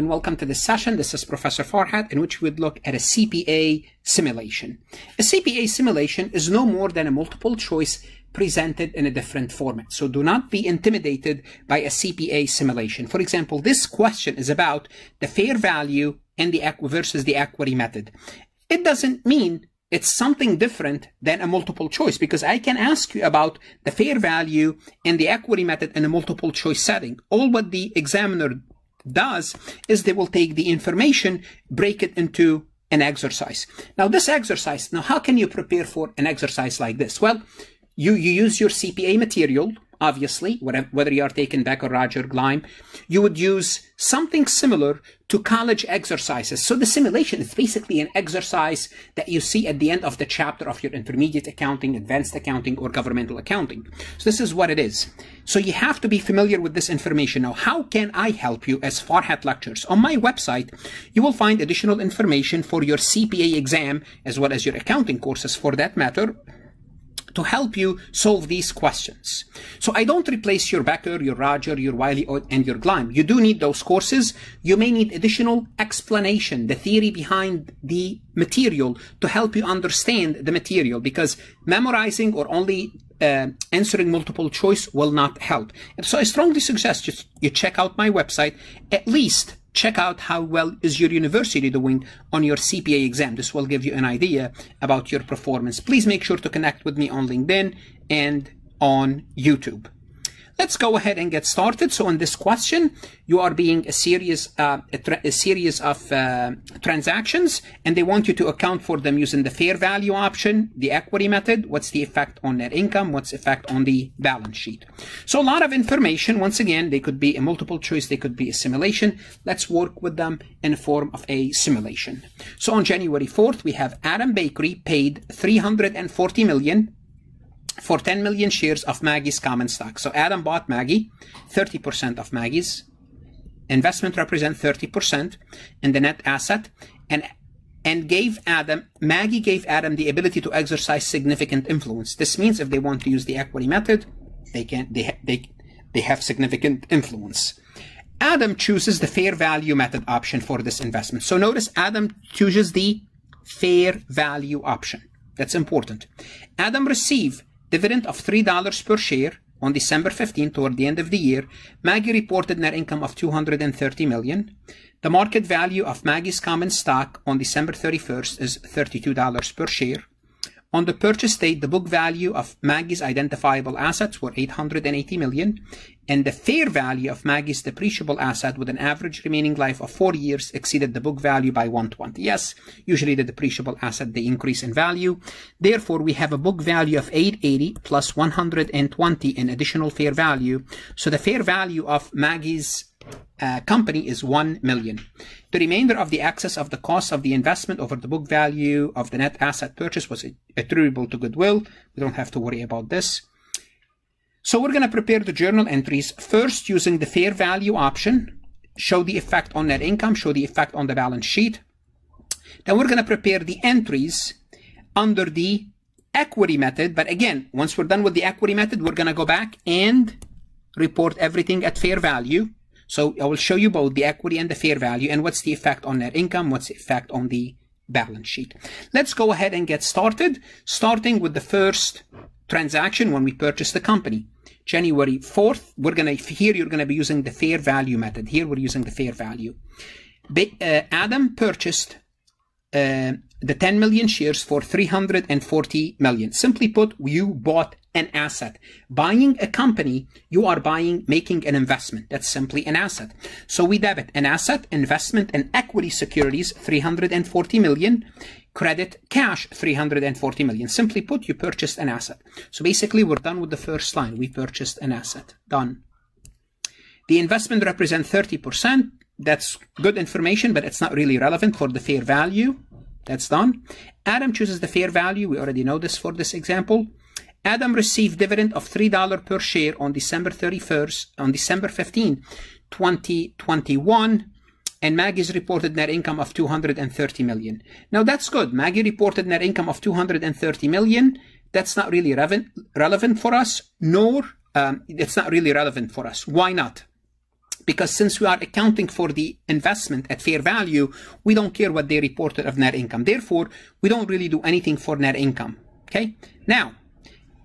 and welcome to this session. This is Professor Farhat, in which we would look at a CPA simulation. A CPA simulation is no more than a multiple choice presented in a different format. So do not be intimidated by a CPA simulation. For example, this question is about the fair value and versus the equity method. It doesn't mean it's something different than a multiple choice, because I can ask you about the fair value and the equity method in a multiple choice setting. All what the examiner does is they will take the information, break it into an exercise. Now this exercise, now how can you prepare for an exercise like this? Well, you use your CPA material, obviously, whether you are taking Becker or Roger Gleim. You would use something similar to college exercises. So the simulation is basically an exercise that you see at the end of the chapter of your intermediate accounting, advanced accounting, or governmental accounting. So this is what it is. So you have to be familiar with this information. Now, how can I help you as Farhat Lectures? On my website, you will find additional information for your CPA exam, as well as your accounting courses for that matter, to help you solve these questions. So I don't replace your Becker, your Roger, your Wiley, and your Gleim. You do need those courses. You may need additional explanation, the theory behind the material, to help you understand the material, because memorizing or only answering multiple choice will not help. And so I strongly suggest you check out my website, at least check out how well is your university doing on your CPA exam. This will give you an idea about your performance. Please make sure to connect with me on LinkedIn and on YouTube. Let's go ahead and get started. So in this question, you are being a series of transactions, and they want you to account for them using the fair value option, the equity method, what's the effect on net income, what's the effect on the balance sheet. So a lot of information. Once again, they could be a multiple choice, they could be a simulation. Let's work with them in the form of a simulation. So on January 4th, we have Adam Bakery paid $340 million for 10 million shares of Maggie's common stock. So Adam bought Maggie, 30% of Maggie's. Investment represents 30% in the net asset, and Maggie gave Adam the ability to exercise significant influence. This means if they want to use the equity method, they have significant influence. Adam chooses the fair value method option for this investment. So notice Adam chooses the fair value option. That's important. Adam received dividend of $3 per share on December 15 toward the end of the year. Maggie reported net income of $230 million. The market value of Maggie's common stock on December 31st is $32 per share. On the purchase date, the book value of Maggie's identifiable assets were $880 million, and the fair value of Maggie's depreciable asset with an average remaining life of 4 years exceeded the book value by 120. Yes, usually the depreciable asset, they increase in value. Therefore, we have a book value of $880 plus $120 in additional fair value. So the fair value of Maggie's company is $1 million. The remainder of the excess of the cost of the investment over the book value of the net asset purchase was attributable to goodwill. We don't have to worry about this. So we're going to prepare the journal entries first using the fair value option, show the effect on net income, show the effect on the balance sheet. Then we're going to prepare the entries under the equity method. But again, once we're done with the equity method, we're going to go back and report everything at fair value. So I will show you both the equity and the fair value, and what's the effect on net income, what's the effect on the balance sheet. Let's go ahead and get started, starting with the first transaction when we purchased the company. January 4th, you're going to be using the fair value method. Here we're using the fair value. Adam purchased the 10 million shares for $340 million. Simply put, you bought an asset. Buying a company, you are making an investment. That's simply an asset. So we debit an asset, investment, and equity securities, $340 million. Credit cash, $340 million. Simply put, you purchased an asset. So basically, we're done with the first line. We purchased an asset. Done. The investment represents 30%. That's good information, but it's not really relevant for the fair value. That's done. Adam chooses the fair value. We already know this for this example. Adam received dividend of $3 per share on December 15, 2021, and Maggie's reported net income of $230 million. Now that's good. Maggie reported net income of $230 million. That's not really relevant for us, nor it's not really relevant for us. Why not? because since we are accounting for the investment at fair value, we don't care what they reported of net income. Therefore, we don't really do anything for net income. Okay. Now,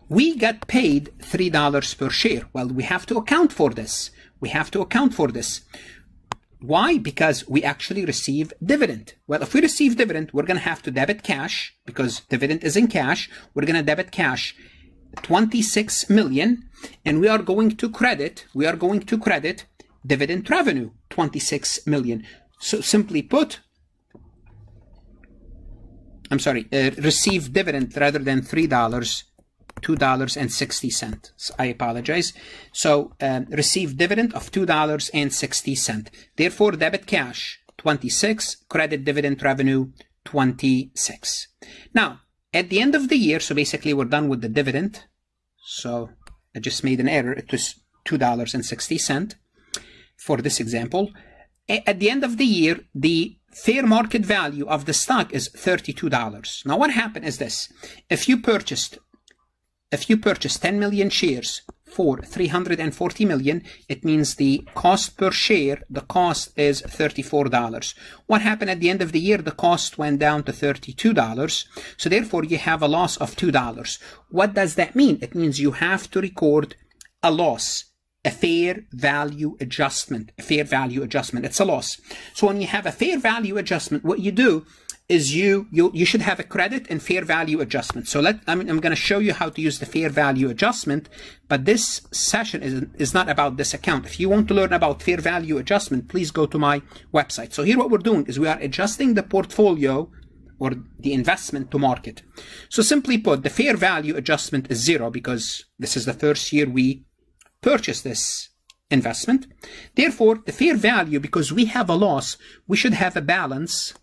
we got paid $3 per share. Well, we have to account for this. We have to account for this. Why? Because we actually receive dividend. Well, if we receive dividend, we're going to have to debit cash because dividend is in cash. We're going to debit cash $26 million, and we are going to credit dividend revenue $26 million. So simply put, I'm sorry, receive dividend rather than $3, $2.60. So I apologize. So receive dividend of $2.60. Therefore, debit cash 26, credit dividend revenue 26. Now, at the end of the year, so basically we're done with the dividend. So I just made an error. It was $2.60 for this example. At the end of the year, the fair market value of the stock is $32. Now, what happened is this. If you purchased 10 million shares for $340 million, it means the cost per share, the cost is $34. What happened at the end of the year? The cost went down to $32. So therefore, you have a loss of $2. What does that mean? It means you have to record a loss, a fair value adjustment. A fair value adjustment. It's a loss. So when you have a fair value adjustment, what you do is you should have a credit and fair value adjustment. So I'm going to show you how to use the fair value adjustment, but this session is not about this account. If you want to learn about fair value adjustment, please go to my website. So here what we're doing is we are adjusting the portfolio or the investment to market. So simply put, the fair value adjustment is zero because this is the first year we purchased this investment. Therefore, the fair value, because we have a loss, we should have a balance.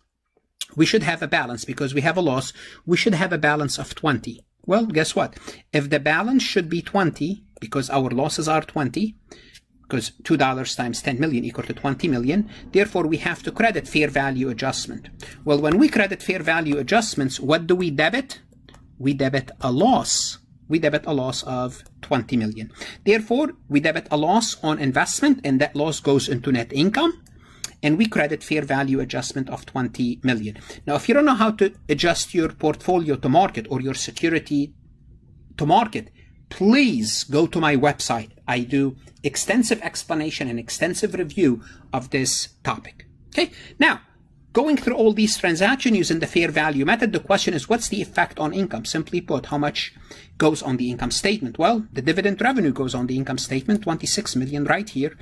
We should have a balance because we have a loss. We should have a balance of 20. Well, guess what? If the balance should be 20, because our losses are 20, because $2 times 10 million equal to 20 million. Therefore, we have to credit fair value adjustment. Well, when we credit fair value adjustments, what do we debit? We debit a loss. We debit a loss of 20 million. Therefore, we debit a loss on investment, and that loss goes into net income. And we credit fair value adjustment of 20 million. Now, if you don't know how to adjust your portfolio to market or your security to market, please go to my website. I do extensive explanation and extensive review of this topic. Okay. Now, going through all these transactions using the fair value method, the question is, what's the effect on income? Simply put, how much goes on the income statement? Well, the dividend revenue goes on the income statement, 26 million right here,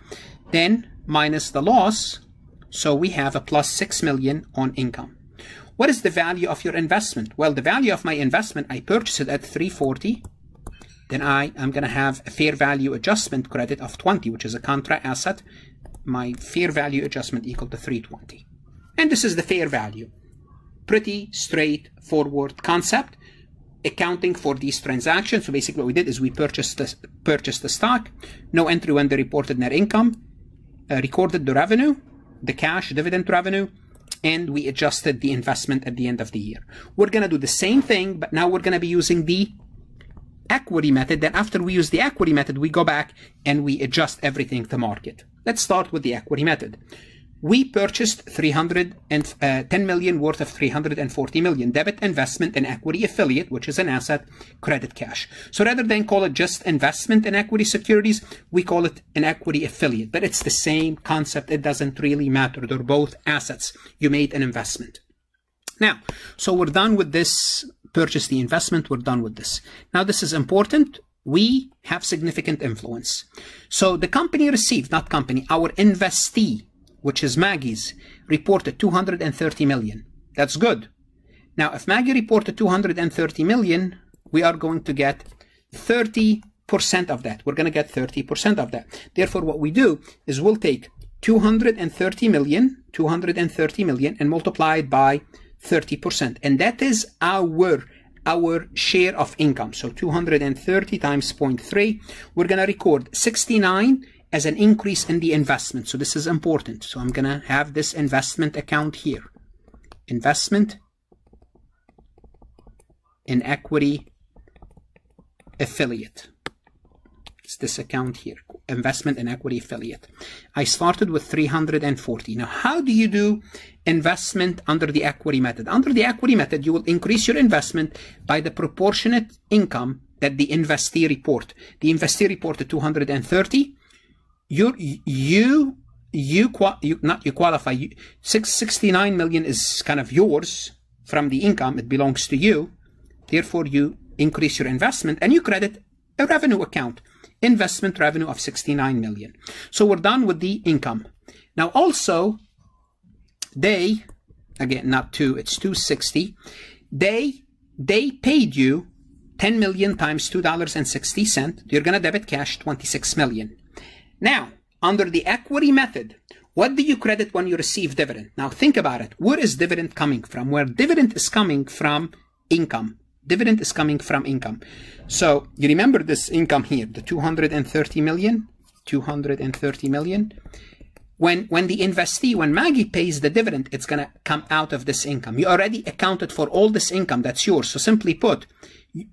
then minus the loss. So we have a plus 6 million on income. What is the value of your investment? Well, the value of my investment, I purchased it at 340. Then I am going to have a fair value adjustment credit of 20, which is a contra asset. My fair value adjustment equal to 320. And this is the fair value. Pretty straightforward concept. Accounting for these transactions. So basically what we did is we purchased the stock. No entry when they reported net income. Recorded the revenue. The cash dividend revenue, and we adjusted the investment at the end of the year. We're going to do the same thing, but now we're going to be using the equity method. Then after we use the equity method, we go back and we adjust everything to market. Let's start with the equity method. We purchased $310 million worth of $340 million, debit investment and equity affiliate, which is an asset, credit cash. So rather than call it just investment in equity securities, we call it an equity affiliate. But it's the same concept. It doesn't really matter. They're both assets. You made an investment. Now, so we're done with this. Purchase the investment. We're done with this. Now, this is important. We have significant influence. So the company received, not company, our investee, which is Maggie's, reported 230 million. That's good. Now, if Maggie reported 230 million, we are going to get 30% of that. We're going to get 30% of that. Therefore, what we do is we'll take 230 million, and multiply it by 30%. And that is our share of income. So 230 times 0.3, we're going to record 69 as an increase in the investment. So this is important. So I'm going to have this investment account here. Investment in equity affiliate. It's this account here. investment and equity affiliate. I started with 340. Now, how do you do investment under the equity method? Under the equity method, you will increase your investment by the proportionate income that the investee report. The investee reported 230. You qualify, 669 million is kind of yours from the income. It belongs to you. Therefore, you increase your investment and you credit a revenue account, investment revenue of 69 million. So we're done with the income. Now also, they, again, not two, it's 260. They paid you 10 million times $2.60. You're going to debit cash 26 million. Now, under the equity method, what do you credit when you receive dividend? Now think about it. Where is dividend coming from? Where dividend is coming from income. Dividend is coming from income. So you remember this income here, the 230 million. When the investee, when Maggie pays the dividend, it's going to come out of this income. You already accounted for all this income that's yours. So simply put,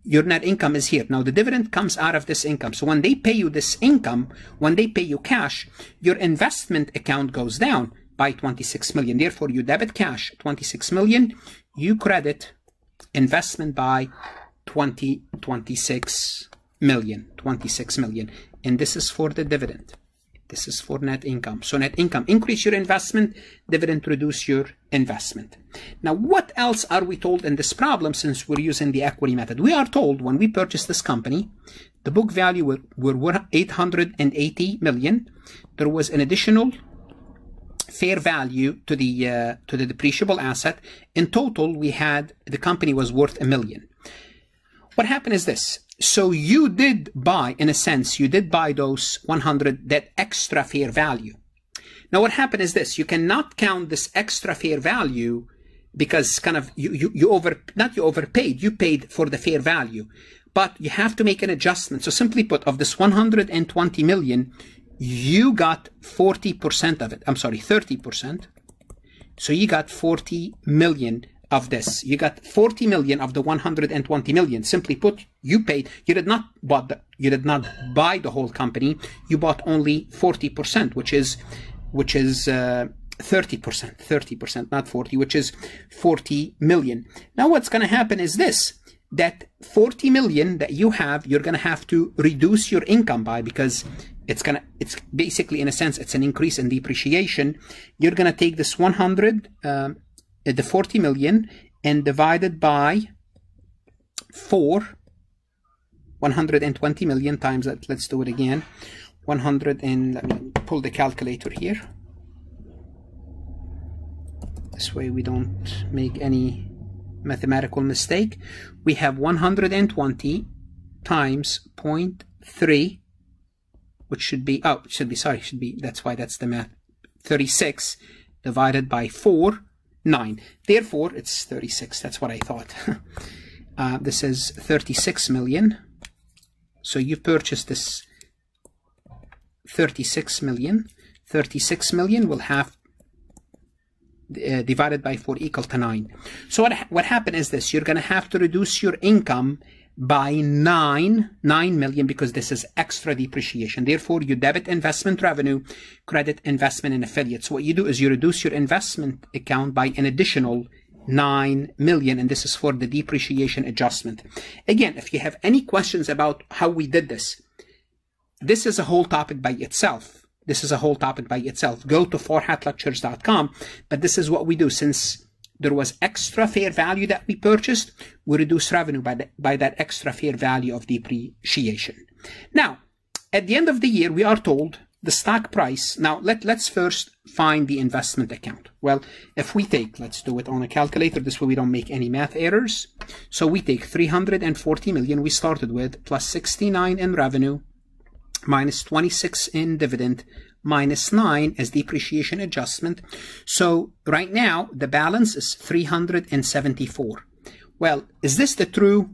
your net income is here. Now the dividend comes out of this income. So when they pay you this income, when they pay you cash, your investment account goes down by 26 million. Therefore, you debit cash 26 million. You credit investment by 26 million. And this is for the dividend. This is for net income. So net income, increase your investment, dividend, reduce your investment. Now, what else are we told in this problem since we're using the equity method? We are told when we purchase this company, the book value were 880 million. There was an additional fair value to the depreciable asset. In total, we had, the company was worth $1 million. What happened is this. So you did buy, in a sense, you did buy those 100, that extra fair value. Now what happened is this, you cannot count this extra fair value because kind of you overpaid, you paid for the fair value, but you have to make an adjustment. So simply put, of this 120 million, you got 40% of it. I'm sorry, 30%. So you got 40 million of this. You got 40 million of the 120 million. Simply put, you paid, you did not buy the whole company. You bought only 40%, which is 30%, not 40, which is 40 million. Now what's going to happen is this, that 40 million that you have, you're going to have to reduce your income by, because it's basically, in a sense, it's an increase in depreciation. You're going to take this 40 million and divided by 4, 120 million times that. Let's do it again. 100, and let me pull the calculator here. This way we don't make any mathematical mistake. We have 120 times 0.3, which should be, oh, it should be, sorry, should be, that's why that's the math, 36 divided by 4. 9. Therefore, it's 36. That's what I thought. This is 36 million. So you purchased this 36 million. 36 million will have divided by 4 equal to 9. So what happened is this. You're going to have to reduce your income by 9 million because this is extra depreciation. Therefore, you debit investment revenue, credit investment in affiliates. What you do is you reduce your investment account by an additional 9 million, and this is for the depreciation adjustment. Again, if you have any questions about how we did this, this is a whole topic by itself. This is a whole topic by itself. Go to farhatlectures.com, but this is what we do. Since there was extra fair value that we purchased, we reduced revenue by that extra fair value of depreciation. Now, at the end of the year, we are told the stock price. Now, let's first find the investment account. Well, if we take, let's do it on a calculator. This way we don't make any math errors. So we take 340 million we started with, plus 69 in revenue, minus 26 in dividend, minus 9 as depreciation adjustment. So right now, the balance is 374. Well, is this the true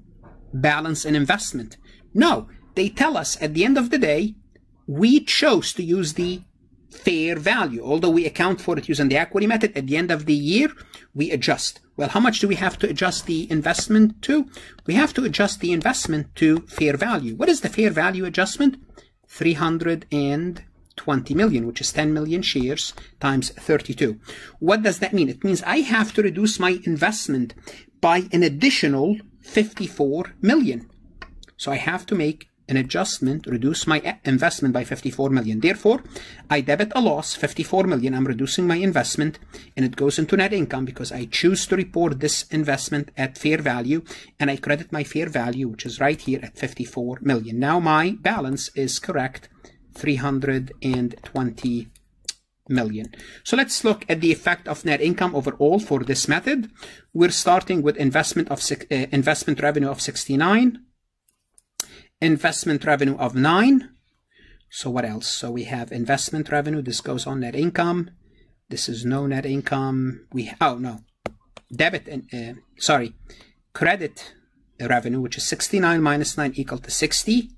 balance in investment? No. They tell us at the end of the day, we chose to use the fair value. Although we account for it using the equity method, at the end of the year, we adjust. Well, how much do we have to adjust the investment to? We have to adjust the investment to fair value. What is the fair value adjustment? 320 million, which is 10 million shares times 32. What does that mean? It means I have to reduce my investment by an additional 54 million. So I have to make an adjustment, reduce my investment by 54 million. Therefore, I debit a loss, 54 million. I'm reducing my investment and it goes into net income because I choose to report this investment at fair value and I credit my fair value, which is right here at 54 million. Now my balance is correct, 320 million. So let's look at the effect of net income overall for this method. We're starting with investment revenue of 69. Investment revenue of 9. So what else? So we have investment revenue. This goes on net income. This is no net income. We credit revenue, which is 69 minus 9 equal to 60,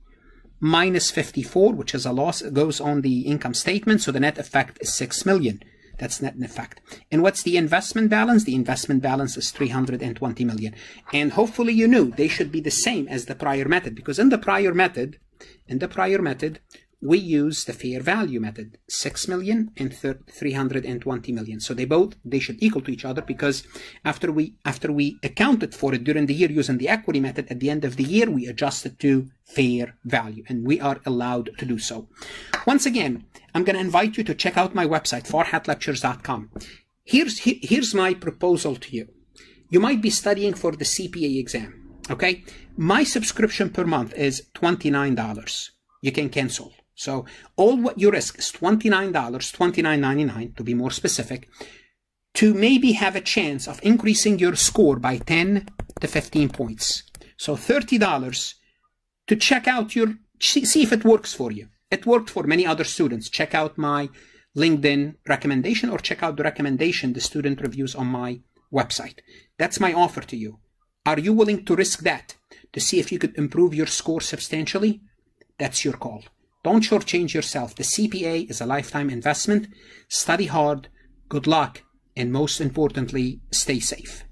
minus 54, which is a loss. It goes on the income statement. So the net effect is 6 million. That's net effect. And what's the investment balance? The investment balance is 320 million. And hopefully you knew they should be the same as the prior method, because in the prior method, we use the fair value method, 6 million and 320 million. So they should equal to each other, because after we accounted for it during the year using the equity method, at the end of the year, we adjusted to fair value, and we are allowed to do so. Once again, I'm going to invite you to check out my website, farhatlectures.com. Here's my proposal to you. You might be studying for the CPA exam, okay? My subscription per month is $29. You can cancel. So all what you risk is $29, $29.99 to be more specific, to maybe have a chance of increasing your score by 10 to 15 points. So $30 to check out your, see if it works for you. It worked for many other students. Check out my LinkedIn recommendation, or check out the recommendation the student reviews on my website. That's my offer to you. Are you willing to risk that to see if you could improve your score substantially? That's your call. Don't shortchange yourself. The CPA is a lifetime investment. Study hard. Good luck. And most importantly, stay safe.